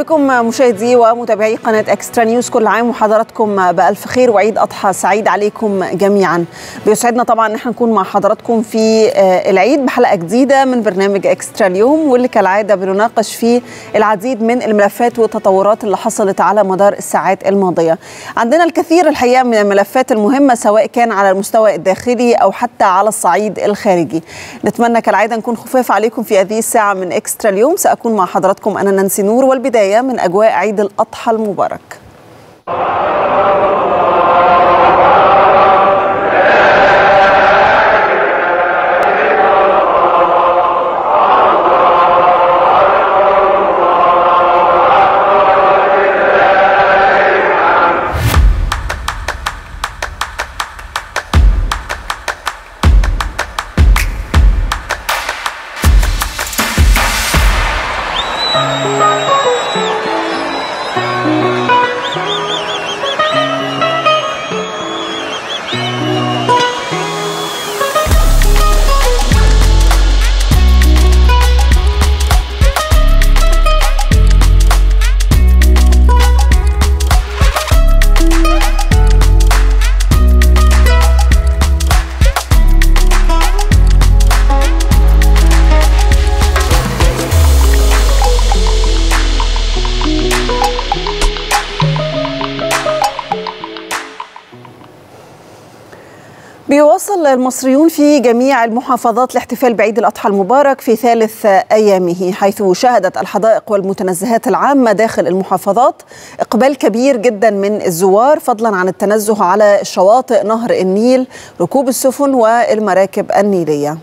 بكم مشاهدي ومتابعي قناة اكسترا نيوز. كل عام وحضراتكم بألف خير وعيد أضحى سعيد عليكم جميعا. بيسعدنا طبعا ان احنا نكون مع حضراتكم في العيد بحلقة جديدة من برنامج اكسترا اليوم، واللي كالعادة بنناقش فيه العديد من الملفات والتطورات اللي حصلت على مدار الساعات الماضية. عندنا الكثير الحقيقة من الملفات المهمة سواء كان على المستوى الداخلي أو حتى على الصعيد الخارجي. نتمنى كالعادة نكون خفاف عليكم في هذه الساعة من اكسترا اليوم. سأكون مع حضراتكم أنا نانسي نور، والبداية من أجواء عيد الأضحى المبارك. بيواصل المصريون في جميع المحافظات الاحتفال بعيد الأضحى المبارك في ثالث أيامه، حيث شهدت الحدائق والمتنزهات العامة داخل المحافظات إقبال كبير جدا من الزوار، فضلا عن التنزه على شواطئ نهر النيل، ركوب السفن والمراكب النيلية.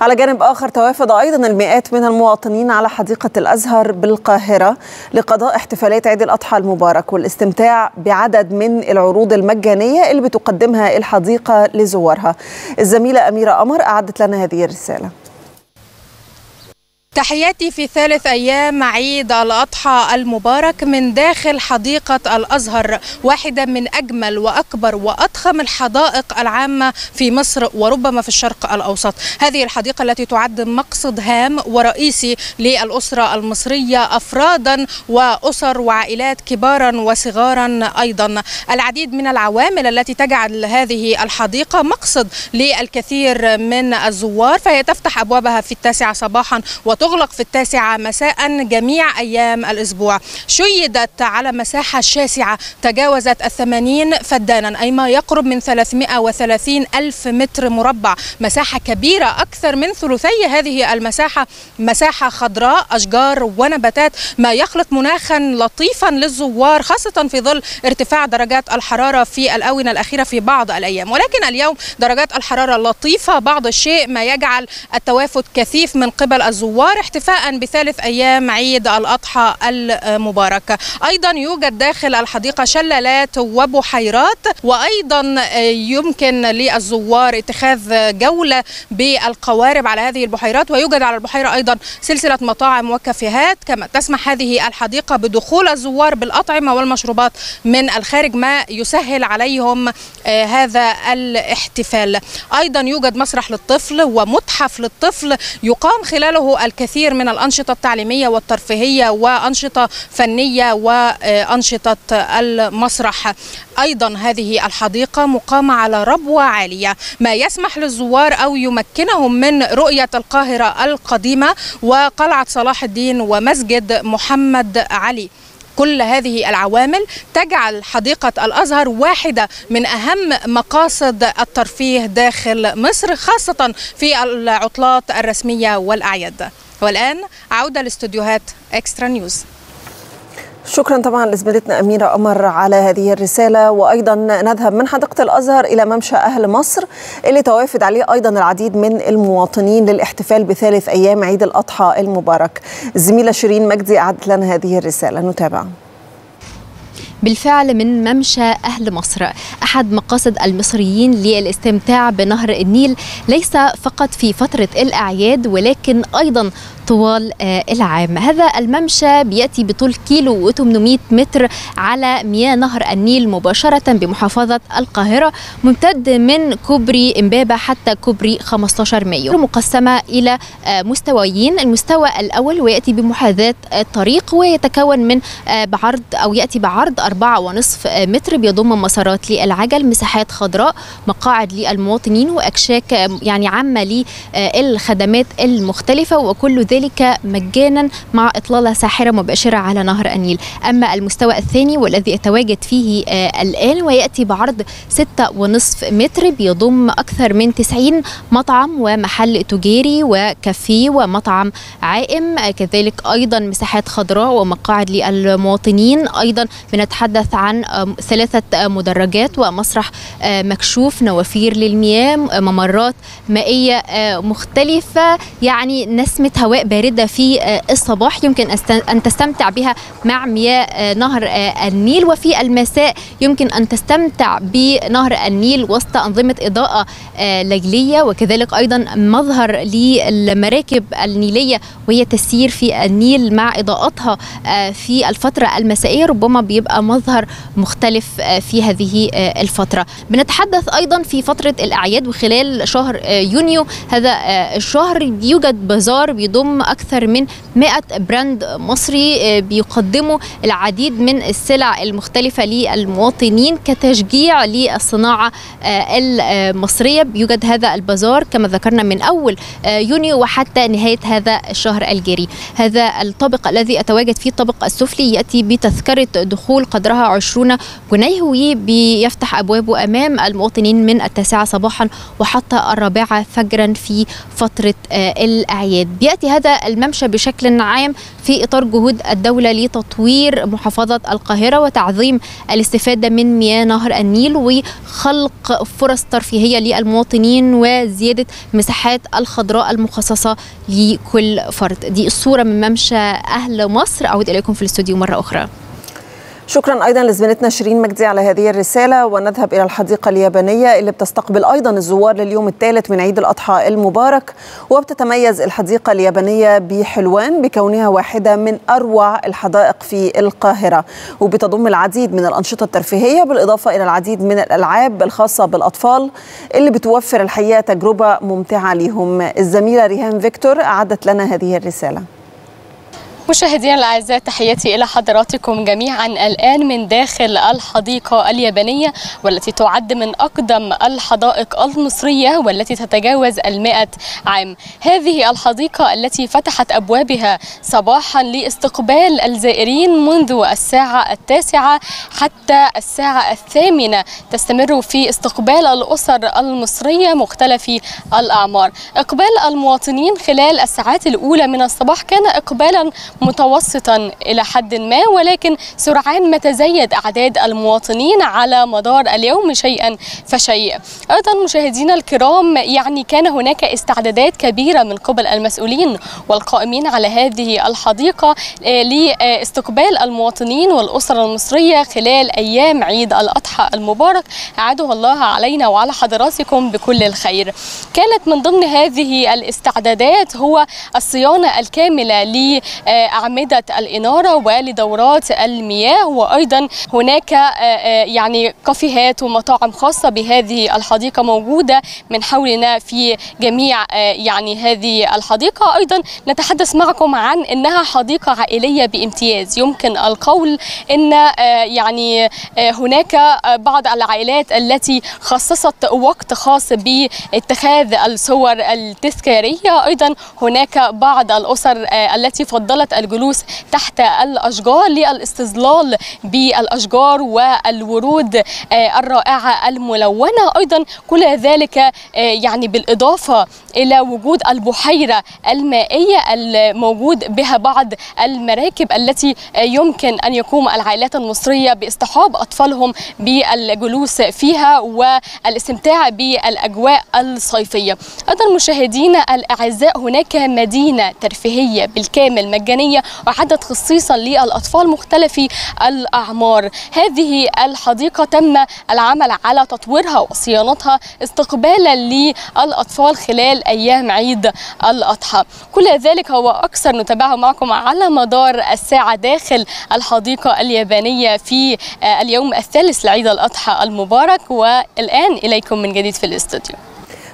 على جانب آخر توافد أيضا المئات من المواطنين على حديقة الأزهر بالقاهرة لقضاء احتفالات عيد الأضحى المبارك والاستمتاع بعدد من العروض المجانية اللي بتقدمها الحديقة لزوارها. الزميلة أميرة قمر أعدت لنا هذه الرسالة. تحياتي في ثالث أيام عيد الأضحى المبارك من داخل حديقة الأزهر، واحدة من أجمل وأكبر وأضخم الحدائق العامة في مصر وربما في الشرق الأوسط. هذه الحديقة التي تعد مقصد هام ورئيسي للأسرة المصرية أفرادا وأسر وعائلات كبارا وصغارا، أيضا العديد من العوامل التي تجعل هذه الحديقة مقصد للكثير من الزوار، فهي تفتح أبوابها في 9 صباحا تغلق في 9 مساء جميع أيام الأسبوع. شيدت على مساحة شاسعة تجاوزت 80 فدانا، أي ما يقرب من 330 ألف متر مربع، مساحة كبيرة. أكثر من ثلثي هذه المساحة مساحة خضراء، أشجار ونباتات، ما يخلق مناخا لطيفا للزوار، خاصة في ظل ارتفاع درجات الحرارة في الآونة الأخيرة في بعض الأيام. ولكن اليوم درجات الحرارة لطيفة بعض الشيء، ما يجعل التوافد كثيف من قبل الزوار احتفاء بثالث أيام عيد الأضحى المبارك. أيضا يوجد داخل الحديقة شلالات وبحيرات، وأيضا يمكن للزوار اتخاذ جولة بالقوارب على هذه البحيرات، ويوجد على البحيرة أيضا سلسلة مطاعم وكافيهات. كما تسمح هذه الحديقة بدخول الزوار بالأطعمة والمشروبات من الخارج، ما يسهل عليهم هذا الاحتفال. أيضا يوجد مسرح للطفل ومتحف للطفل يقام خلاله الكثير من الأنشطة التعليمية والترفيهية وأنشطة فنية وأنشطة المسرح. أيضا هذه الحديقة مقامة على ربوة عالية، ما يسمح للزوار أو يمكنهم من رؤية القاهرة القديمة وقلعة صلاح الدين ومسجد محمد علي. كل هذه العوامل تجعل حديقة الأزهر واحدة من أهم مقاصد الترفيه داخل مصر، خاصة في العطلات الرسمية والأعياد. والآن عودة لاستوديوهات اكسترا نيوز. شكرا طبعا لزميلتنا أميرة قمر على هذه الرسالة. وأيضا نذهب من حديقة الأزهر إلى ممشى أهل مصر اللي توافد عليه أيضا العديد من المواطنين للاحتفال بثالث أيام عيد الأضحى المبارك. الزميلة شيرين مجدي أعدت لنا هذه الرسالة، نتابع. بالفعل من ممشى أهل مصر أحد مقاصد المصريين للاستمتاع بنهر النيل، ليس فقط في فترة الأعياد ولكن أيضا طوال العام. هذا الممشى بيأتي بطول كيلو و800 متر على مياه نهر النيل مباشرة بمحافظة القاهرة، ممتد من كوبري امبابة حتى كوبري 15 مايو، مقسمة إلى مستويين. المستوى الأول ويأتي بمحاذاة الطريق ويتكون من بعرض أو يأتي بعرض 4.5 متر بيضم مسارات للعجل، مساحات خضراء، مقاعد للمواطنين وأكشاك يعني عامة للخدمات المختلفة، وكل ذلك مجانا مع إطلالة ساحرة مباشرة على نهر النيل. أما المستوى الثاني والذي أتواجد فيه الآن ويأتي بعرض 6.5 متر بيضم أكثر من 90 مطعم ومحل تجاري وكافيه ومطعم عائم، كذلك أيضا مساحات خضراء ومقاعد للمواطنين. أيضا بنتحدث عن 3 مدرجات ومسرح مكشوف، نوافير للمياه، ممرات مائية مختلفة، يعني نسمة هواء باردة في الصباح يمكن أن تستمتع بها مع مياه نهر النيل، وفي المساء يمكن أن تستمتع بنهر النيل وسط أنظمة إضاءة ليلية، وكذلك أيضا مظهر للمراكب النيلية وهي تسير في النيل مع إضاءتها في الفترة المسائية، ربما بيبقى مظهر مختلف في هذه الفترة. بنتحدث أيضا في فترة الأعياد وخلال شهر يونيو هذا الشهر يوجد بازار بيضم أكثر من 100 براند مصري بيقدموا العديد من السلع المختلفة للمواطنين كتشجيع للصناعة المصرية. بيوجد هذا البازار كما ذكرنا من أول يونيو وحتى نهاية هذا الشهر الجاري. هذا الطابق الذي أتواجد فيه الطابق السفلي يأتي بتذكرة دخول قدرها 20 جنيه وبيفتح أبوابه أمام المواطنين من 9 صباحا وحتى 4 فجرا في فترة الأعياد. بيأتي هذا الممشى بشكل عام في إطار جهود الدولة لتطوير محافظة القاهرة وتعظيم الاستفادة من مياه نهر النيل وخلق فرص ترفيهية للمواطنين وزيادة مساحات الخضراء المخصصة لكل فرد. دي الصورة من ممشى أهل مصر. أعود إليكم في الاستوديو مرة أخرى. شكرا أيضا لزميلتنا شيرين مجدي على هذه الرسالة. ونذهب إلى الحديقة اليابانية اللي بتستقبل أيضا الزوار لليوم الثالث من عيد الأضحى المبارك. وبتتميز الحديقة اليابانية بحلوان بكونها واحدة من أروع الحدائق في القاهرة، وبتضم العديد من الأنشطة الترفيهية بالإضافة إلى العديد من الألعاب الخاصة بالأطفال اللي بتوفر الحقيقة تجربة ممتعة ليهم. الزميلة ريهان فيكتور أعدت لنا هذه الرسالة. مشاهدينا الاعزاء، تحياتي الى حضراتكم جميعا الان من داخل الحديقه اليابانيه والتي تعد من اقدم الحدائق المصريه والتي تتجاوز 100 عام. هذه الحديقه التي فتحت ابوابها صباحا لاستقبال الزائرين منذ الساعه 9 حتى الساعه 8 تستمر في استقبال الاسر المصريه مختلف الاعمار. اقبال المواطنين خلال الساعات الاولى من الصباح كان اقبالا متوسطا إلى حد ما، ولكن سرعان ما تزايد أعداد المواطنين على مدار اليوم شيئا فشيئا. أيضا مشاهدينا الكرام، يعني كان هناك استعدادات كبيرة من قبل المسؤولين والقائمين على هذه الحديقة لاستقبال المواطنين والأسر المصرية خلال أيام عيد الأضحى المبارك، أعاده الله علينا وعلى حضراتكم بكل الخير. كانت من ضمن هذه الاستعدادات هو الصيانة الكاملة ل أعمدة الإنارة ولدورات المياه، وأيضا هناك يعني كافيهات ومطاعم خاصة بهذه الحديقة موجودة من حولنا في جميع يعني هذه الحديقة. أيضا نتحدث معكم عن أنها حديقة عائلية بامتياز، يمكن القول أن يعني هناك بعض العائلات التي خصصت وقت خاص باتخاذ الصور التذكارية. أيضا هناك بعض الأسر التي فضلت الجلوس تحت الأشجار للاستظلال بالأشجار والورود الرائعة الملونة. أيضا كل ذلك يعني بالإضافة إلى وجود البحيرة المائية الموجود بها بعض المراكب التي يمكن أن يقوم العائلات المصرية باصطحاب أطفالهم بالجلوس فيها والاستمتاع بالأجواء الصيفية. أيضا مشاهدينا الأعزاء، هناك مدينة ترفيهية بالكامل مجانية مجانية وحتى خصيصا للأطفال مختلف الأعمار. هذه الحديقة تم العمل على تطويرها وصيانتها استقبالا للأطفال خلال أيام عيد الأضحى. كل ذلك هو أكثر نتابعه معكم على مدار الساعة داخل الحديقة اليابانية في اليوم الثالث لعيد الأضحى المبارك. والآن إليكم من جديد في الاستوديو.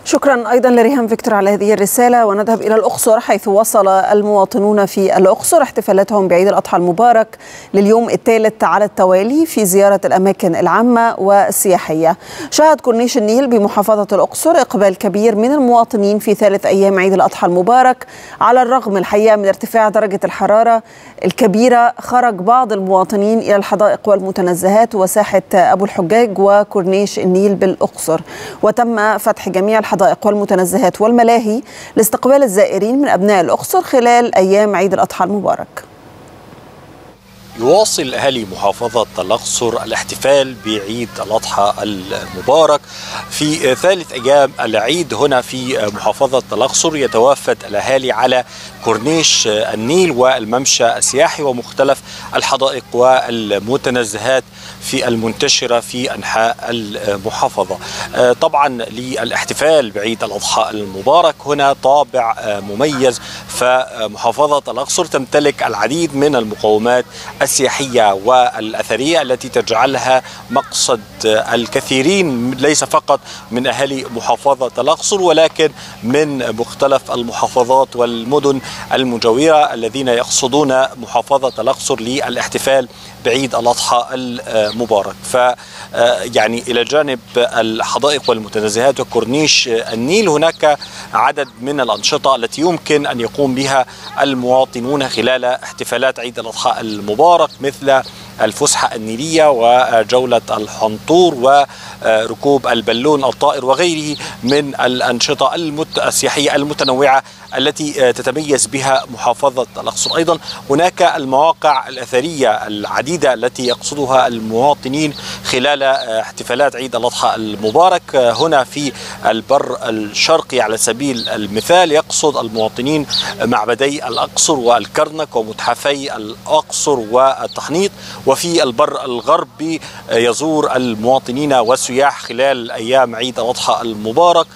شكرا أيضا لريهان فيكتور على هذه الرسالة. ونذهب إلى الأقصر، حيث وصل المواطنون في الأقصر احتفالاتهم بعيد الأضحى المبارك لليوم الثالث على التوالي في زيارة الأماكن العامة والسياحية. شهد كورنيش النيل بمحافظة الأقصر إقبال كبير من المواطنين في ثالث أيام عيد الأضحى المبارك. على الرغم الحقيقة من ارتفاع درجة الحرارة الكبيرة، خرج بعض المواطنين إلى الحدائق والمتنزهات وساحة أبو الحجاج وكورنيش النيل بالأقصر، وتم فتح جميع الحدائق والمتنزهات والملاهي لاستقبال الزائرين من أبناء الأقصر خلال أيام عيد الأضحى المبارك. يواصل أهالي محافظة الأقصر الاحتفال بعيد الأضحى المبارك في ثالث أيام العيد هنا في محافظة الأقصر. يتوافد الأهالي على كورنيش النيل والممشى السياحي ومختلف الحدائق والمتنزهات في المنتشرة في أنحاء المحافظة. طبعا للاحتفال بعيد الأضحى المبارك هنا طابع مميز، فمحافظة الأقصر تمتلك العديد من المقومات السياحية والأثرية التي تجعلها مقصد الكثيرين ليس فقط من أهالي محافظة الأقصر ولكن من مختلف المحافظات والمدن المجاورة الذين يقصدون محافظة الأقصر للاحتفال بعيد الأضحى المبارك. فيعني إلى جانب الحدائق والمتنزهات وكورنيش النيل هناك عدد من الأنشطة التي يمكن أن يقوم بها المواطنون خلال احتفالات عيد الأضحى المبارك، مثل الفسحة النيلية وجولة الحنطور وركوب البالون الطائر وغيره من الأنشطة السياحية المتنوعة التي تتميز بها محافظة الأقصر. أيضا هناك المواقع الأثرية العديدة التي يقصدها المواطنين خلال احتفالات عيد الأضحى المبارك. هنا في البر الشرقي على سبيل المثال يقصد المواطنين معبدي الأقصر والكرنك ومتحفي الأقصر والتحنيط. وفي البر الغربي يزور المواطنين والسياح خلال أيام عيد الأضحى المبارك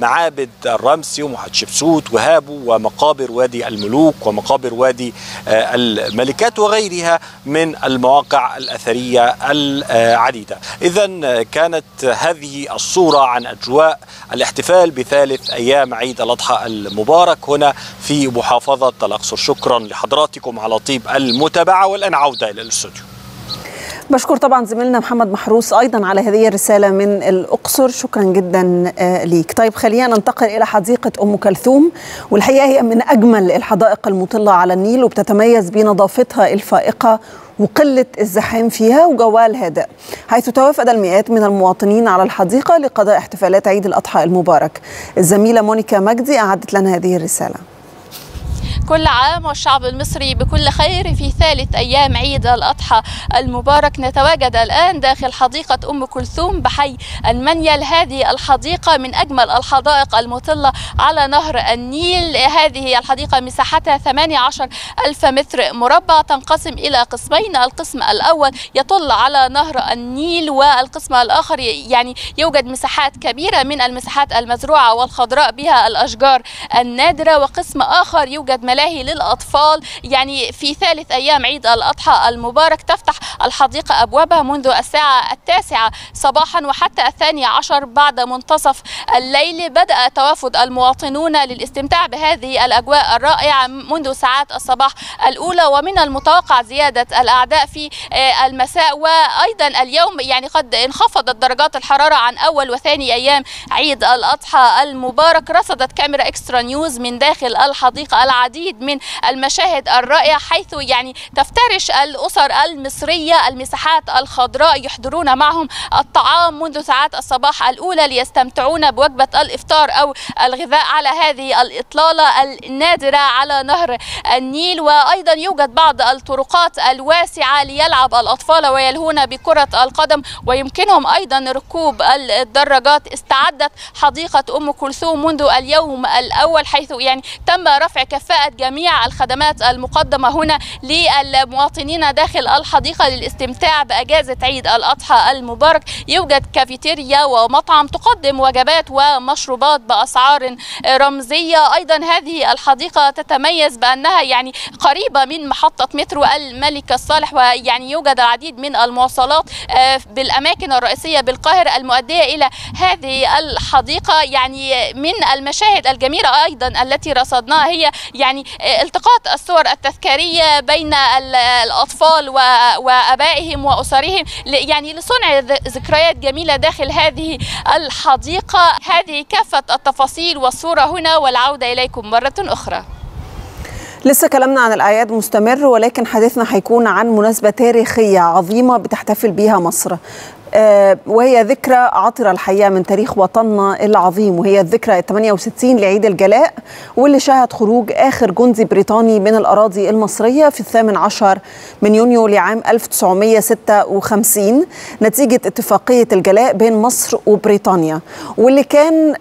معابد الرمسيوم وحتشبسوت وهابو ومقابر وادي الملوك ومقابر وادي الملكات وغيرها من المواقع الأثرية العديدة. إذن كانت هذه الصورة عن أجواء الاحتفال بثالث أيام عيد الأضحى المبارك هنا في محافظة الأقصر. شكرا لحضراتكم على طيب المتابعة، والآن عودة إلى الاستوديو. بشكر طبعا زميلنا محمد محروس أيضا على هذه الرسالة من الأقصر، شكرا جدا ليك. طيب خلينا ننتقل إلى حديقة أم كلثوم، والحقيقة هي من أجمل الحدائق المطلة على النيل، وبتتميز بنظافتها الفائقة وقلة الزحام فيها وجوها الهادئ، حيث توافد المئات من المواطنين على الحديقة لقضاء احتفالات عيد الأضحى المبارك. الزميلة مونيكا مجدي أعدت لنا هذه الرسالة. كل عام والشعب المصري بكل خير. في ثالث أيام عيد الأضحى المبارك نتواجد الآن داخل حديقة أم كلثوم بحي المنيل. هذه الحديقة من أجمل الحدائق المطلة على نهر النيل. هذه الحديقة مساحتها 18,000 متر مربع، تنقسم إلى قسمين. القسم الأول يطل على نهر النيل، والقسم الآخر يعني يوجد مساحات كبيرة من المساحات المزروعة والخضراء بها الأشجار النادرة، وقسم آخر يوجد ملاهي للأطفال. يعني في ثالث أيام عيد الأضحى المبارك تفتح الحديقة أبوابها منذ الساعة 9 صباحا وحتى 12 بعد منتصف الليل. بدأ توافد المواطنون للاستمتاع بهذه الأجواء الرائعة منذ ساعات الصباح الأولى، ومن المتوقع زيادة الأعداء في المساء. وأيضا اليوم يعني قد انخفضت درجات الحرارة عن أول وثاني أيام عيد الأضحى المبارك. رصدت كاميرا اكسترا نيوز من داخل الحديقة العديد من المشاهد الرائعة، حيث يعني تفترش الأسر المصرية المساحات الخضراء، يحضرون معهم الطعام منذ ساعات الصباح الأولى ليستمتعون بوجبة الإفطار أو الغذاء على هذه الإطلالة النادرة على نهر النيل. وأيضا يوجد بعض الطرقات الواسعة ليلعب الأطفال ويلهون بكرة القدم، ويمكنهم أيضا ركوب الدراجات. استعدت حديقة أم كلثوم منذ اليوم الأول، حيث يعني تم رفع كفاءة بدأت جميع الخدمات المقدمة هنا للمواطنين داخل الحديقة للاستمتاع بأجازة عيد الأضحى المبارك. يوجد كافيتيريا ومطعم تقدم وجبات ومشروبات بأسعار رمزية. أيضا هذه الحديقة تتميز بأنها يعني قريبة من محطة مترو الملك الصالح، ويعني يوجد العديد من المواصلات بالأماكن الرئيسية بالقاهرة المؤدية إلى هذه الحديقة. يعني من المشاهد الجميلة أيضا التي رصدناها هي يعني التقاط الصور التذكارية بين الأطفال وأبائهم وأسرهم، يعني لصنع ذكريات جميلة داخل هذه الحديقة. هذه كافة التفاصيل والصورة هنا، والعودة إليكم مرة أخرى. لسه كلامنا عن الأعياد مستمر، ولكن حديثنا هيكون عن مناسبة تاريخية عظيمة بتحتفل بيها مصر، وهي ذكرى عطرة الحقيقة من تاريخ وطننا العظيم، وهي الذكرى 68 لعيد الجلاء، واللي شهد خروج آخر جندي بريطاني من الأراضي المصرية في 18 يونيو لعام 1956 نتيجة اتفاقية الجلاء بين مصر وبريطانيا، واللي كان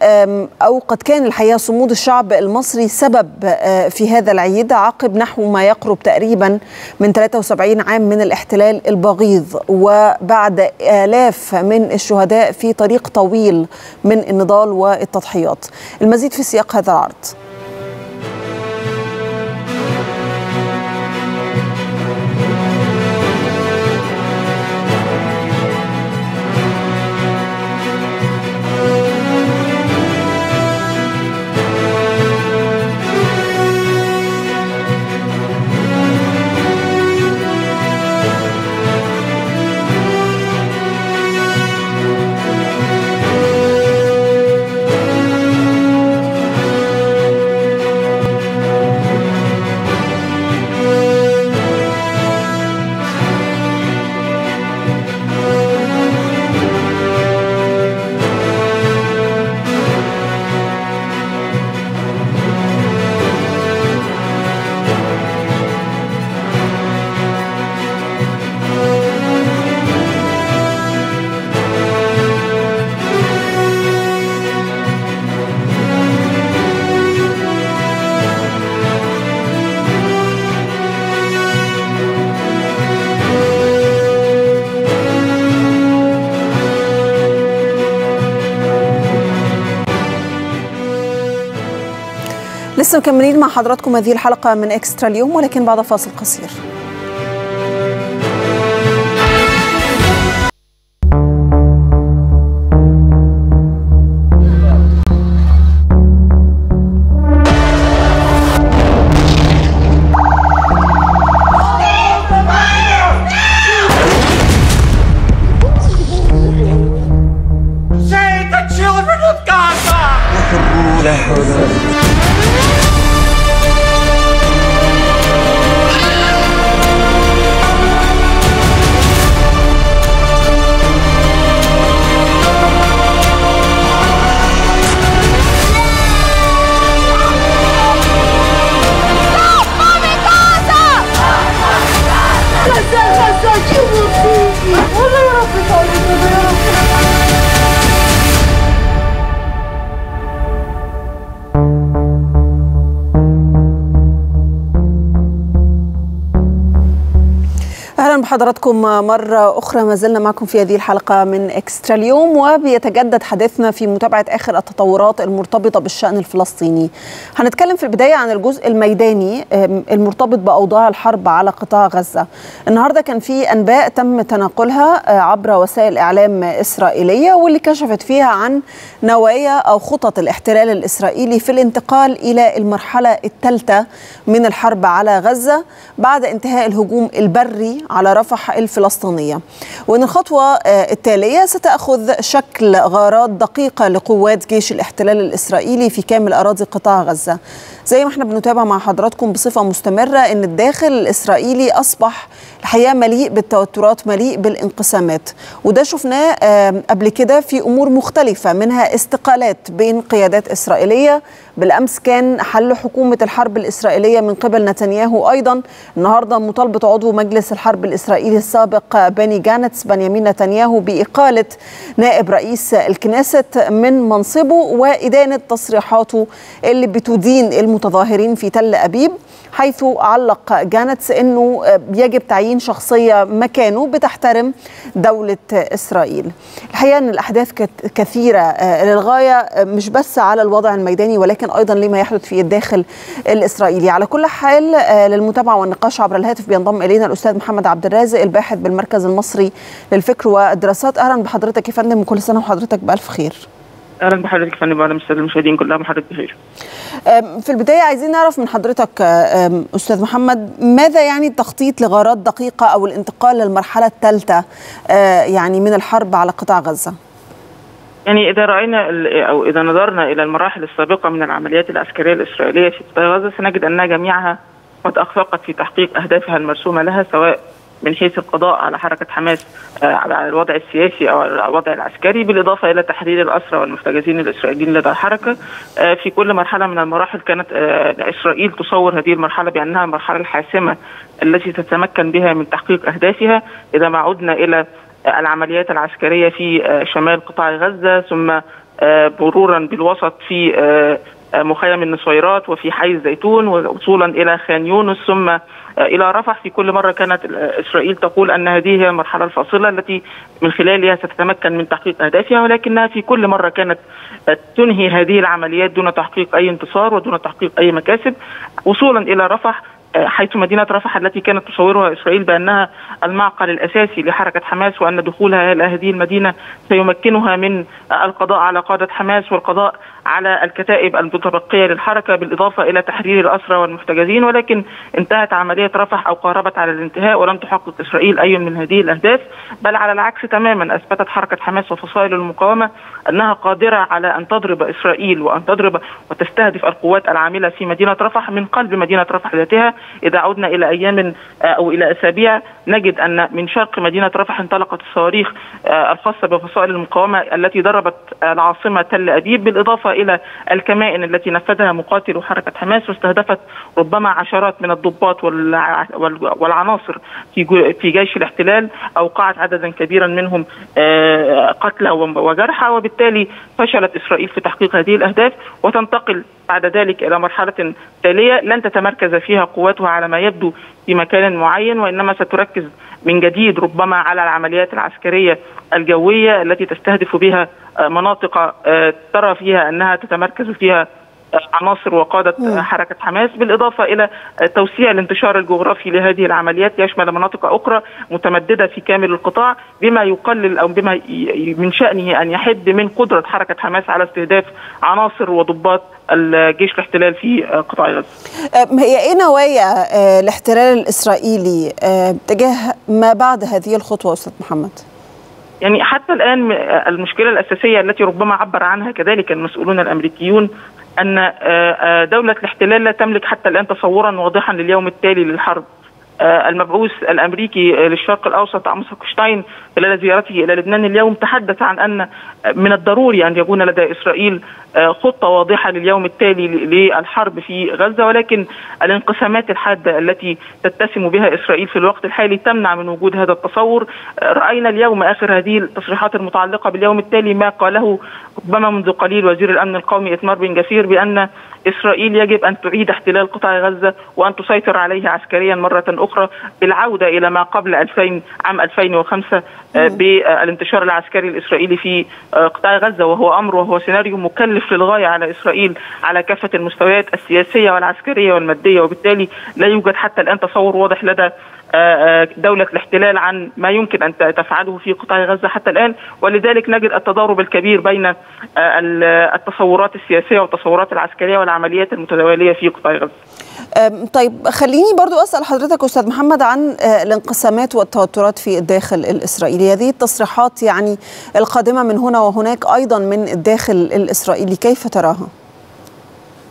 أو قد كان الحقيقة صمود الشعب المصري سبب في هذا العيد عقب نحو ما يقرب تقريبا من 73 عام من الاحتلال البغيض، وبعد من الشهداء في طريق طويل من النضال والتضحيات. المزيد في سياق هذا العرض. لسه مكملين مع حضراتكم هذه الحلقة من اكسترا اليوم، ولكن بعد فاصل قصير. حضراتكم مرة أخرى ما زلنا معكم في هذه الحلقة من اكسترا اليوم، وبيتجدد حديثنا في متابعة آخر التطورات المرتبطة بالشأن الفلسطيني. هنتكلم في البداية عن الجزء الميداني المرتبط بأوضاع الحرب على قطاع غزة. النهاردة كان في أنباء تم تناقلها عبر وسائل إعلام إسرائيلية، واللي كشفت فيها عن نوايا أو خطط الاحتلال الإسرائيلي في الانتقال إلى المرحلة الثالثة من الحرب على غزة بعد انتهاء الهجوم البري على رفح الفلسطينية، وأن الخطوة التالية ستأخذ شكل غارات دقيقة لقوات جيش الاحتلال الإسرائيلي في كامل أراضي قطاع غزة. زي ما احنا بنتابع مع حضراتكم بصفة مستمرة أن الداخل الإسرائيلي أصبح الحقيقة مليء بالتوترات، مليء بالانقسامات، وده شفناه قبل كده في أمور مختلفة، منها استقالات بين قيادات إسرائيلية. بالأمس كان حل حكومة الحرب الإسرائيلية من قبل نتنياهو، أيضا النهاردة مطالبة عضو مجلس الحرب الإسرائيلي السابق بيني غانتس بنيامين نتنياهو بإقالة نائب رئيس الكنيسة من منصبه وإدانة تصريحاته اللي بتدين المتظاهرين في تل أبيب. حيث علق غانتس أنه يجب تعيين شخصية مكانه بتحترم دولة إسرائيل. الحقيقة أن الأحداث كثيرة للغاية، مش بس على الوضع الميداني ولكن أيضا لما يحدث في الداخل الإسرائيلي. على كل حال، للمتابعة والنقاش عبر الهاتف بينضم إلينا الأستاذ محمد عبد الرازق، الباحث بالمركز المصري للفكر والدراسات. أهلا بحضرتك يا فندم، وكل سنة وحضرتك بألف خير. اهلا بحضرتك يا فندم، اهلا بالساده المشاهدين كلها، حضرتك بخير. في البدايه عايزين نعرف من حضرتك استاذ محمد، ماذا يعني التخطيط لغارات دقيقه او الانتقال للمرحله الثالثه يعني من الحرب على قطاع غزه؟ يعني اذا راينا او اذا نظرنا الى المراحل السابقه من العمليات العسكريه الاسرائيليه في قطاع غزه، سنجد انها جميعها قد اخفقت في تحقيق اهدافها المرسومه لها، سواء من حيث القضاء على حركة حماس على الوضع السياسي أو على الوضع العسكري، بالإضافة إلى تحرير الأسرى والمحتجزين الإسرائيليين لدى الحركة. في كل مرحلة من المراحل كانت إسرائيل تصور هذه المرحلة بأنها المرحلة الحاسمة التي تتمكن بها من تحقيق أهدافها. إذا ما عدنا إلى العمليات العسكرية في شمال قطاع غزة، ثم مرورا بالوسط في مخيم النصيرات وفي حي الزيتون، ووصولا إلى خان يونس ثم إلى رفح، في كل مرة كانت إسرائيل تقول أن هذه هي المرحلة الفاصلة التي من خلالها ستتمكن من تحقيق أهدافها، ولكنها في كل مرة كانت تنهي هذه العمليات دون تحقيق أي انتصار ودون تحقيق أي مكاسب، وصولا إلى رفح، حيث مدينة رفح التي كانت تصورها إسرائيل بأنها المعقل الأساسي لحركة حماس، وأن دخولها إلى هذه المدينة سيمكنها من القضاء على قادة حماس والقضاء على الكتائب المتبقية للحركة، بالإضافة إلى تحرير الأسرى والمحتجزين. ولكن انتهت عملية رفح أو قاربت على الانتهاء، ولم تحقق إسرائيل أي من هذه الأهداف، بل على العكس تماما أثبتت حركة حماس وفصائل المقاومة أنها قادرة على أن تضرب إسرائيل وأن تضرب وتستهدف القوات العاملة في مدينة رفح من قلب مدينة رفح ذاتها. إذا عدنا إلى أيام أو إلى أسابيع، نجد أن من شرق مدينة رفح انطلقت الصواريخ الخاصة بفصائل المقاومة التي ضربت العاصمة تل أبيب، بالإضافة إلى الكمائن التي نفذها مقاتلو حركة حماس، واستهدفت ربما عشرات من الضباط والعناصر في جيش الاحتلال، أوقعت عددا كبيرا منهم قتلى وجرحى. وبالتالي فشلت إسرائيل في تحقيق هذه الأهداف، وتنتقل بعد ذلك إلى مرحلة تالية لن تتمركز فيها قواتها على ما يبدو في مكان معين، وإنما ستركز من جديد ربما على العمليات العسكرية الجوية التي تستهدف بها مناطق ترى فيها أنها تتمركز فيها عناصر وقادة حركة حماس، بالإضافة إلى توسيع الانتشار الجغرافي لهذه العمليات ليشمل مناطق أخرى متمددة في كامل القطاع، بما يقلل أو بما من شأنه أن يحد من قدرة حركة حماس على استهداف عناصر وضباط الجيش الاحتلال في قطاع غزة. هي إيه نوايا الاحتلال الإسرائيلي تجاه ما بعد هذه الخطوة أستاذ محمد؟ يعني حتى الآن المشكلة الأساسية التي ربما عبر عنها كذلك المسؤولون الأمريكيون أن دولة الاحتلال لا تملك حتى الآن تصورا واضحا لليوم التالي للحرب. المبعوث الأمريكي للشرق الأوسط أموس هوكشتاين خلال زيارته إلى لبنان اليوم تحدث عن أن من الضروري أن يكون لدى إسرائيل خطة واضحة لليوم التالي للحرب في غزة، ولكن الانقسامات الحادة التي تتسم بها إسرائيل في الوقت الحالي تمنع من وجود هذا التصور. رأينا اليوم آخر هذه التصريحات المتعلقة باليوم التالي، ما قاله ربما منذ قليل وزير الأمن القومي إيتمار بن جفير بأن إسرائيل يجب أن تعيد احتلال قطاع غزة وأن تسيطر عليه عسكريا مرة أخرى، بالعودة إلى ما قبل عام 2005 بالانتشار العسكري الإسرائيلي في قطاع غزة، وهو أمر وهو سيناريو مكلف للغاية على إسرائيل على كافة المستويات السياسية والعسكرية والمادية. وبالتالي لا يوجد حتى الآن تصور واضح لدى دولة الاحتلال عن ما يمكن أن تفعله في قطاع غزة حتى الآن، ولذلك نجد التضارب الكبير بين التصورات السياسية والتصورات العسكرية والعمليات المتوالية في قطاع غزة. طيب خليني برضو أسأل حضرتك أستاذ محمد عن الانقسامات والتوترات في الداخل الإسرائيلي. هذه التصريحات يعني القادمة من هنا وهناك أيضا من الداخل الإسرائيلي، كيف تراها؟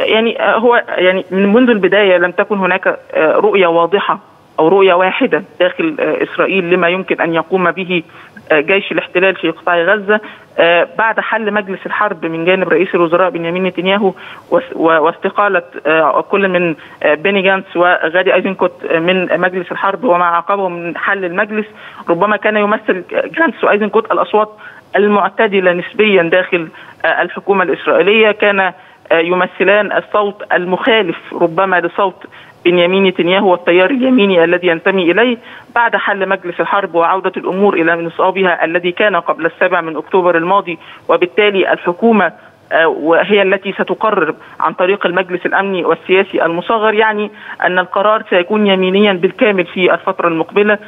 يعني هو يعني منذ البداية لم تكن هناك رؤية واضحة أو رؤية واحدة داخل إسرائيل لما يمكن أن يقوم به جيش الاحتلال في قطاع غزة. بعد حل مجلس الحرب من جانب رئيس الوزراء بنيامين نتنياهو واستقالة كل من بيني غانتس وغادي أيزنكوت من مجلس الحرب وما عقبه من حل المجلس، ربما كان يمثل غانتس وأيزنكوت الأصوات المعتدلة نسبيا داخل الحكومة الإسرائيلية، كان يمثلان الصوت المخالف ربما لصوت بنيامين نتنياهو والتيار اليميني الذي ينتمي إليه بعد حل مجلس الحرب وعودة الأمور إلى نصابها الذي كان قبل 7 أكتوبر الماضي، وبالتالي الحكومة وهي التي ستقرر عن طريق المجلس الأمني والسياسي المصغر، يعني أن القرار سيكون يمينيا بالكامل في الفترة المقبلة.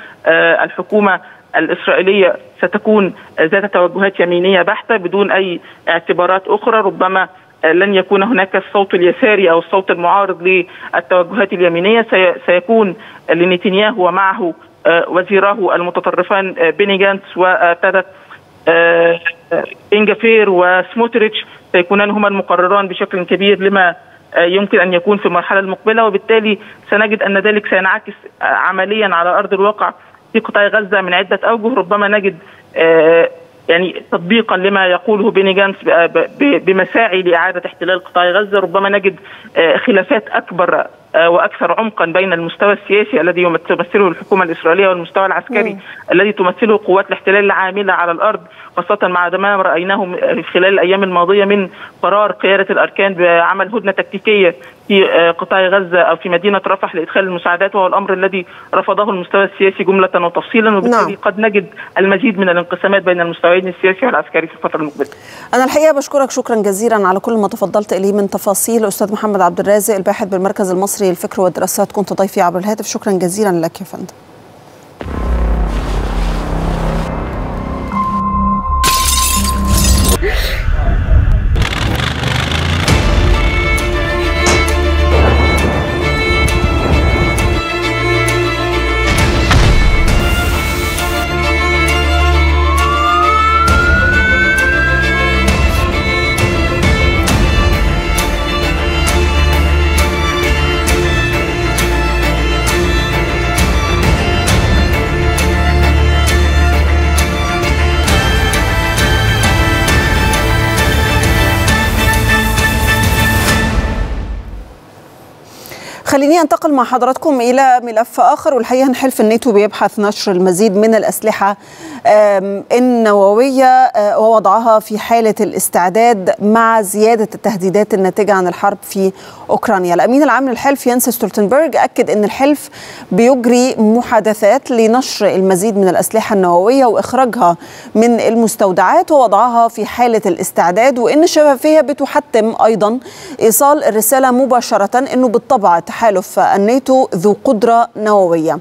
الحكومة الإسرائيلية ستكون ذات توجهات يمينية بحتة بدون أي اعتبارات أخرى، ربما لن يكون هناك الصوت اليساري أو الصوت المعارض للتوجهات اليمينية. سيكون لنتنياهو ومعه وزيراه المتطرفان بيني غانتس بن جفير وسموتريتش سيكونان هما المقرران بشكل كبير لما يمكن أن يكون في المرحلة المقبلة، وبالتالي سنجد أن ذلك سينعكس عمليا على أرض الواقع في قطاع غزة من عدة أوجه. ربما نجد يعني تطبيقا لما يقوله بيني غانتس بمساعي لإعادة احتلال قطاع غزة، ربما نجد خلافات أكبر وأكثر عمقا بين المستوى السياسي الذي تمثله الحكومة الإسرائيلية والمستوى العسكري الذي تمثله قوات الاحتلال العاملة على الأرض، خاصة مع ما رأيناه خلال الأيام الماضية من قرار قيادة الأركان بعمل هدنة تكتيكية في قطاع غزة أو في مدينة رفح لإدخال المساعدات، وهو الأمر الذي رفضه المستوى السياسي جملة وتفصيلا، وبالتالي قد نجد المزيد من الانقسامات بين المستويين السياسي والعسكري في الفترة المقبلة. أنا الحقيقة بشكرك شكرا جزيلا على كل ما تفضلت إليه من تفاصيل. أستاذ محمد عبد الرازق الباحث بالمركز المصري الفكر والدراسات كنت ضيفي عبر الهاتف، شكرا جزيلا لك يا فندم. خليني أنتقل مع حضراتكم إلى ملف آخر، والحقيقة أن حلف الناتو بيبحث نشر المزيد من الأسلحة النووية ووضعها في حالة الاستعداد مع زيادة التهديدات الناتجة عن الحرب في أوكرانيا. الأمين العام للحلف جينس ستولتنبرغ أكد أن الحلف بيجري محادثات لنشر المزيد من الأسلحة النووية وإخراجها من المستودعات ووضعها في حالة الاستعداد، وأن الشفافية بتحتم أيضا إيصال الرسالة مباشرة أنه بالطبع تحالف الناتو ذو قدرة نووية.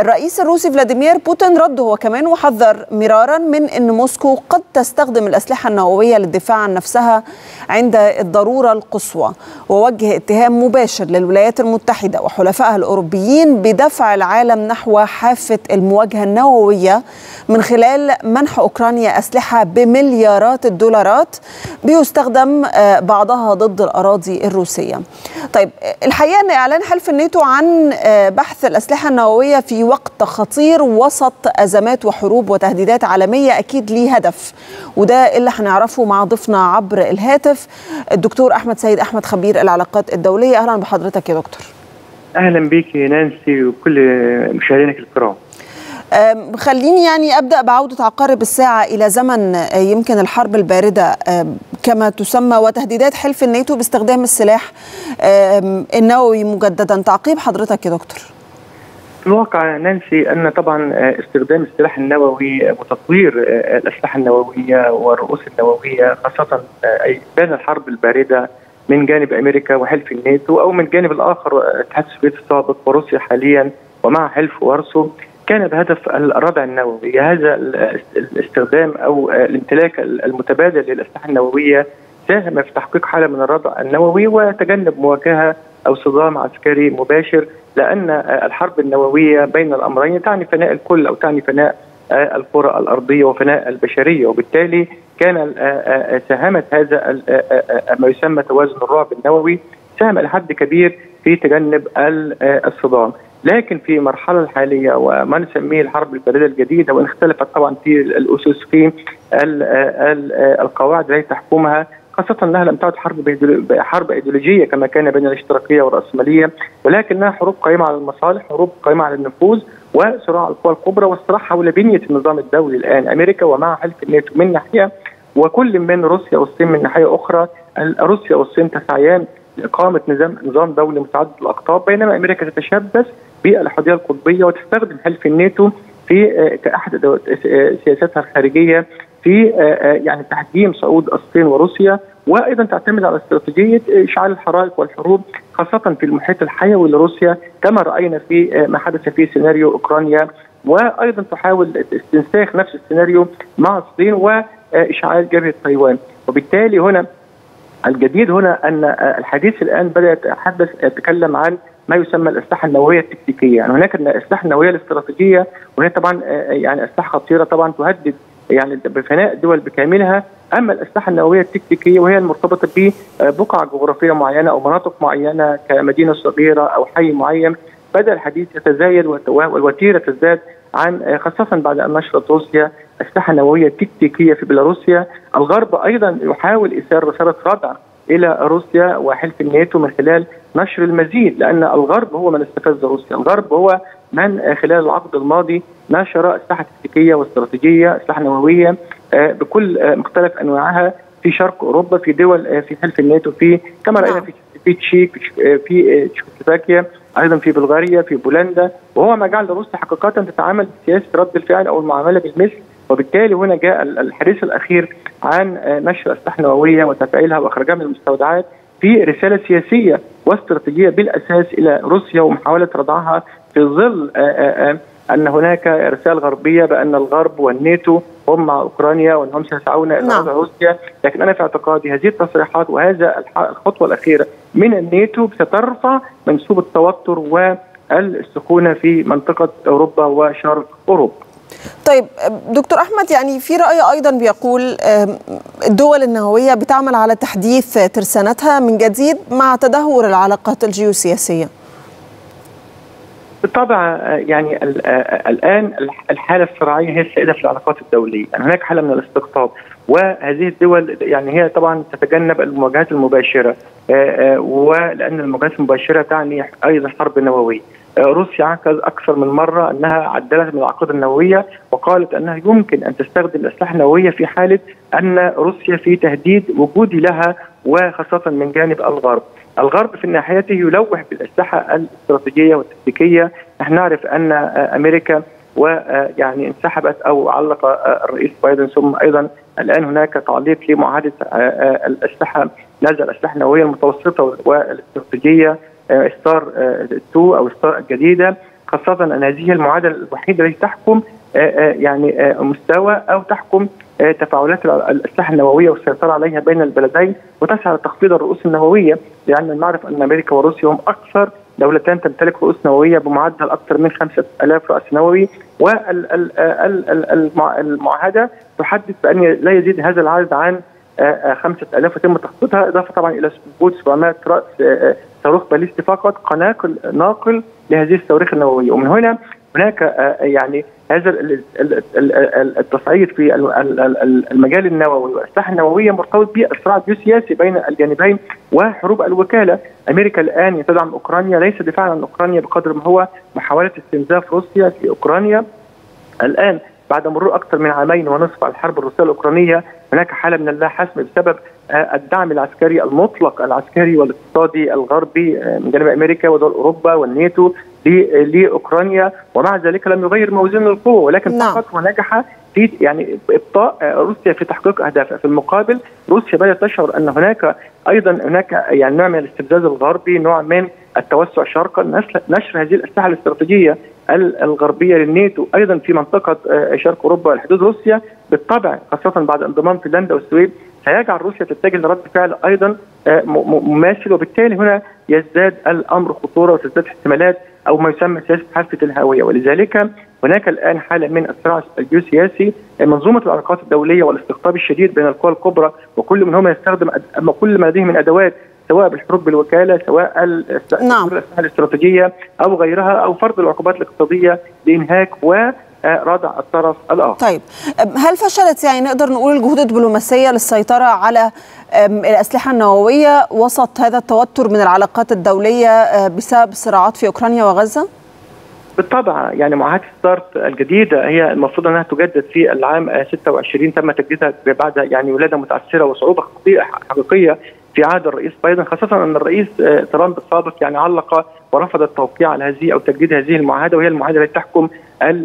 الرئيس الروسي فلاديمير بوتين رد هو كمان وحذر مرارا من أن موسكو قد تستخدم الأسلحة النووية للدفاع عن نفسها عند الضرورة القصوى، ووجه اتهام مباشر للولايات المتحدة وحلفائها الأوروبيين بدفع العالم نحو حافة المواجهة النووية من خلال منح أوكرانيا أسلحة بمليارات الدولارات بيستخدم بعضها ضد الأراضي الروسية. طيب الحقيقة أن إعلان حلف الناتو عن بحث الأسلحة النووية في وقت خطير وسط أزمات وحروب وتهديدات عالمية أكيد ليه هدف، وده اللي هنعرفه مع ضيفنا عبر الهاتف الدكتور أحمد سيد أحمد خبير العلاقات الدولية. أهلا بحضرتك يا دكتور. أهلا بيك يا نانسي وكل مشاهدينك الكرام. خليني يعني أبدأ بعودة عقارب الساعة إلى زمن يمكن الحرب الباردة كما تسمى وتهديدات حلف الناتو باستخدام السلاح النووي مجددا. تعقيب حضرتك يا دكتور. في الواقع نانسي أن طبعا استخدام السلاح النووي وتطوير الأسلحة النووية والرؤوس النووية خاصة بين الحرب الباردة من جانب أمريكا وحلف الناتو، أو من جانب الآخر الاتحاد السوفيتي السابق وروسيا حاليا ومع حلف وارسو، كان بهدف الردع النووي. هذا الاستخدام او الامتلاك المتبادل للاسلحه النوويه ساهم في تحقيق حاله من الردع النووي وتجنب مواجهه او صدام عسكري مباشر، لان الحرب النوويه بين الامرين تعني فناء الكل او تعني فناء الكره الارضيه وفناء البشريه، وبالتالي كان ساهمت هذا ما يسمى توازن الرعب النووي، ساهم الى حد كبير في تجنب الصدام. لكن في المرحله الحاليه وما نسميه الحرب البارده الجديده، وان اختلفت طبعا في الاسس في القواعد التي تحكمها، خاصه انها لم تعد حرب ايديولوجيه كما كان بين الاشتراكيه والراسماليه، ولكنها حروب قائمه على المصالح، حروب قائمه على النفوذ، وصراع القوى الكبرى، والصراع حول بنيه النظام الدولي الان امريكا ومع حلف الناتو من ناحيه، وكل من روسيا والصين من ناحيه اخرى. روسيا والصين تسعيان لإقامة نظام دولي متعدد الأقطاب، بينما أمريكا تتشبث بالحدية القطبية وتستخدم حلف الناتو في كأحد سياساتها الخارجية في يعني تحجيم صعود الصين وروسيا، وايضا تعتمد على استراتيجيه اشعال الحرائق والحروب خاصه في المحيط الحيوي لروسيا كما راينا في ما حدث في سيناريو اوكرانيا، وايضا تحاول استنساخ نفس السيناريو مع الصين واشعال جبهه تايوان. وبالتالي هنا الجديد هنا ان الحديث الان بدا يتحدث يتكلم عن ما يسمى الاسلحه النوويه التكتيكيه، يعني هناك الاسلحه النوويه الاستراتيجيه، وهي طبعا يعني اسلحه خطيره طبعا تهدد يعني بفناء الدول بكاملها، اما الاسلحه النوويه التكتيكيه وهي المرتبطه ببقعه جغرافيه معينه او مناطق معينه كمدينه صغيره او حي معين، بدا الحديث يتزايد والوتيره تزداد عن خاصه بعد ان نشرت روسيا اسلحه نوويه تكتيكيه في بيلاروسيا. الغرب ايضا يحاول ايصال رساله خاضعه الى روسيا وحلف الناتو من خلال نشر المزيد، لان الغرب هو من استفز روسيا، الغرب هو من خلال العقد الماضي نشر اسلحه تكتيكيه واستراتيجيه، اسلحه نوويه بكل مختلف انواعها في شرق اوروبا، في دول في حلف الناتو، في كما راينا في تشيك، في تشيكوسلوفاكيا، ايضا في بلغاريا، في بولندا، وهو ما جعل روسيا حقيقه تتعامل بسياسه رد الفعل او المعامله بالمثل. وبالتالي هنا جاء الحديث الاخير عن نشر اسلحه نوويه وتفعيلها واخراجها من المستودعات في رساله سياسيه واستراتيجيه بالاساس الى روسيا، ومحاوله ردعها في ظل ان هناك رساله غربيه بان الغرب والناتو هم مع اوكرانيا وانهم سيسعون الى وضع روسيا. لكن انا في اعتقادي هذه التصريحات وهذا الخطوه الاخيره من الناتو سترفع منسوب التوتر والسخونه في منطقه اوروبا وشرق اوروبا. طيب دكتور أحمد، يعني في رأي أيضا بيقول الدول النووية بتعمل على تحديث ترسانتها من جديد مع تدهور العلاقات الجيوسياسية. بالطبع يعني الآن الحالة الصراعية هي السائدة في العلاقات الدولية، يعني هناك حالة من الاستقطاب، وهذه الدول يعني هي طبعا تتجنب المواجهات المباشرة، ولأن المواجهات المباشرة تعني أيضا حرب نووية. روسيا عكز أكثر من مرة أنها عدلت من العقود النووية وقالت أنها يمكن أن تستخدم الأسلحة النووية في حالة أن روسيا في تهديد وجودي لها، وخاصة من جانب الغرب. الغرب في ناحيته يلوح بالأسلحة الاستراتيجية والتكتيكية. نحن نعرف أن أمريكا ويعني انسحبت أو علق الرئيس بايدن، ثم أيضا الآن هناك تعليق لمعاهدة الأسلحة، نزع الأسلحة النووية المتوسطة والاستراتيجية ستار 2 او ستار الجديده، خاصه ان هذه المعادله الوحيده التي تحكم يعني مستوى او تحكم تفاعلات الاسلحه النوويه والسيطره عليها بين البلدين، وتسعى لتخفيض الرؤوس النوويه، لان نعرف ان امريكا وروسيا هم اكثر دولتان تمتلك رؤوس نوويه بمعدل اكثر من 5000 راس نووي، والمعاهده تحدد بان لا يزيد هذا العدد عن 5000 وتم تخفيضها، اضافه طبعا الى وجود 700 راس صاروخ باليستي فقط ناقل لهذه الصواريخ النوويه. ومن هنا هناك يعني هذا التصعيد في المجال النووي والاسلحه النوويه مرتبط بالصراع الجيوسياسي بين الجانبين وحروب الوكاله. امريكا الان تدعم اوكرانيا ليس دفاعا عن اوكرانيا بقدر ما هو محاوله استنزاف روسيا في اوكرانيا. الان بعد مرور اكثر من 2.5 عام على الحرب الروسيه الاوكرانيه، هناك حاله من اللا حسم بسبب الدعم العسكري المطلق العسكري والاقتصادي الغربي من جانب امريكا ودول اوروبا والناتو لاوكرانيا، ومع ذلك لم يغير موازين القوه، ولكن فقط ونجح في يعني ابطاء روسيا في تحقيق اهدافها. في المقابل روسيا بدات تشعر ان هناك ايضا هناك يعني نوع من الاستفزاز الغربي، نوع من التوسع شرقا، نشر هذه الاسلحه الاستراتيجيه الغربيه للناتو ايضا في منطقه شرق اوروبا والحدود روسيا. بالطبع خاصه بعد انضمام فنلندا والسويد سيجعل روسيا تتجه لرد فعل ايضا مماثل، وبالتالي هنا يزداد الامر خطوره وتزداد احتمالات او ما يسمى سياسه حافه الهاويه. ولذلك هناك الان حاله من الصراع الجيوسياسي، منظومه العلاقات الدوليه والاستقطاب الشديد بين القوى الكبرى، وكل منهما يستخدم كل ما لديه من ادوات، سواء بالحروب بالوكاله، سواء الاستراتيجيه او غيرها، او فرض العقوبات الاقتصاديه لانهاك وردع الطرف الاخر. طيب هل فشلت يعني نقدر نقول الجهود الدبلوماسيه للسيطره على الاسلحه النوويه وسط هذا التوتر من العلاقات الدوليه بسبب الصراعات في اوكرانيا وغزه؟ بالطبع يعني معاهده ستارت الجديده هي المفروض انها تجدد في العام 26، تم تجديدها بعد يعني ولاده متعسره وصعوبه حقيقيه في عهد الرئيس بايدن، خاصة أن الرئيس ترامب السابق يعني علق ورفض التوقيع على هذه أو تجديد هذه المعاهدة، وهي المعاهدة التي تحكم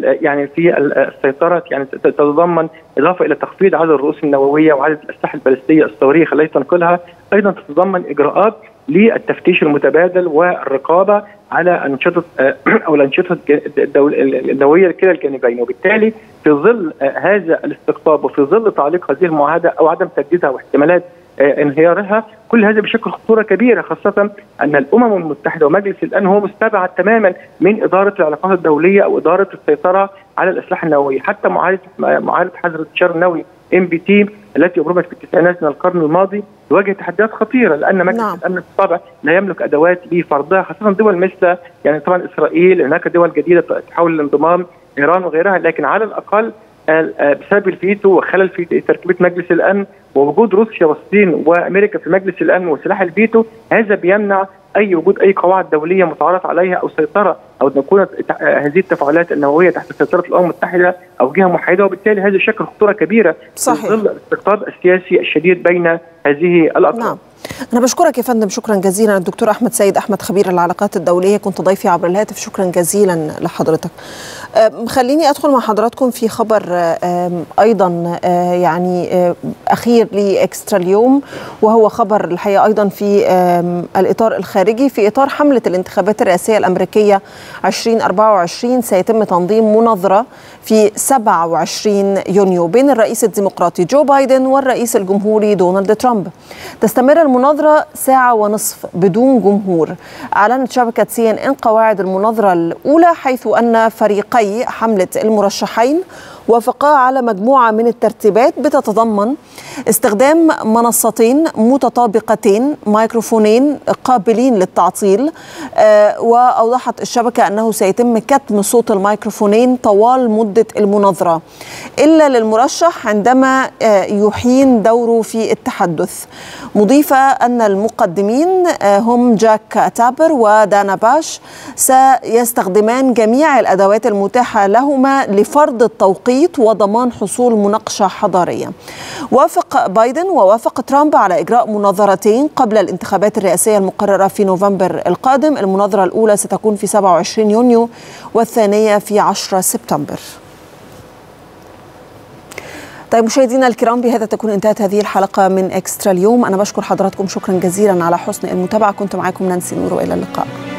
يعني في السيطرة، يعني تتضمن إضافة إلى تخفيض عدد الرؤوس النووية وعدد الأسلحة البالستية الصواريخ التي تنقلها، أيضا تتضمن إجراءات للتفتيش المتبادل والرقابة على أنشطة أو الأنشطة النووية لكلا الجانبين. وبالتالي في ظل هذا الاستقطاب وفي ظل تعليق هذه المعاهدة أو عدم تجديدها واحتمالات انهيارها، كل هذا بشكل خطورة كبيرة، خاصة أن الأمم المتحدة ومجلس الآن هو مستبعد تماما من إدارة العلاقات الدولية أو إدارة السيطرة على الأسلحة النووية. حتى معاهدة حظر الانتشار النووي MBT التي أبرمت في التسعينات من القرن الماضي تواجه تحديات خطيرة، لأن مجلس الأمن بالطبع لا يملك أدوات لفرضها، خاصة دول مثل يعني طبعا إسرائيل، هناك دول جديدة تحاول الانضمام، إيران وغيرها، لكن على الأقل بسبب الفيتو وخلل في تركيبة مجلس الأمن ووجود روسيا والصين وأمريكا في مجلس الأمن وسلاح الفيتو، هذا بيمنع أي وجود أي قواعد دولية متعارف عليها أو سيطرة أو أن تكون هذه التفاعلات النووية تحت سيطرة الأمم المتحدة أو جهة محايدة، وبالتالي هذا شكل خطورة كبيرة في ظل الاستقطاب السياسي الشديد بين هذه الأطراف. نعم. أنا بشكرك يا فندم، شكرا جزيلا. الدكتور أحمد سيد أحمد خبير العلاقات الدولية كنت ضيفي عبر الهاتف، شكرا جزيلا لحضرتك. خليني أدخل مع حضراتكم في خبر أيضا يعني أخير لإكسترا اليوم، وهو خبر الحقيقة أيضا في الإطار الخارجي. في إطار حملة الانتخابات الرئاسية الأمريكية 2024 سيتم تنظيم مناظرة في 27 يونيو بين الرئيس الديمقراطي جو بايدن والرئيس الجمهوري دونالد ترامب. تستمر المناظرة 1.5 ساعة بدون جمهور. أعلنت شبكة CNN قواعد المناظرة الأولى، حيث أن فريقي حملة المرشحين وافقا على مجموعة من الترتيبات بتتضمن استخدام منصتين متطابقتين، ميكروفونين قابلين للتعطيل، وأوضحت الشبكة أنه سيتم كتم صوت الميكروفونين طوال مدة المناظرة إلا للمرشح عندما يحين دوره في التحدث، مضيفة أن المقدمين هم جيك تابر ودانا باش سيستخدمان جميع الأدوات المتاحة لهما لفرض التوقيت وضمان حصول مناقشة حضارية. وافق بايدن ووافق ترامب على إجراء مناظرتين قبل الانتخابات الرئاسية المقررة في نوفمبر القادم. المناظرة الأولى ستكون في 27 يونيو والثانية في 10 سبتمبر. طيب مشاهدينا الكرام، بهذا تكون انتهت هذه الحلقة من إكسترا اليوم. أنا بشكر حضراتكم شكرا جزيلا على حسن المتابعة. كنت معاكم نانسي نور، وإلى اللقاء.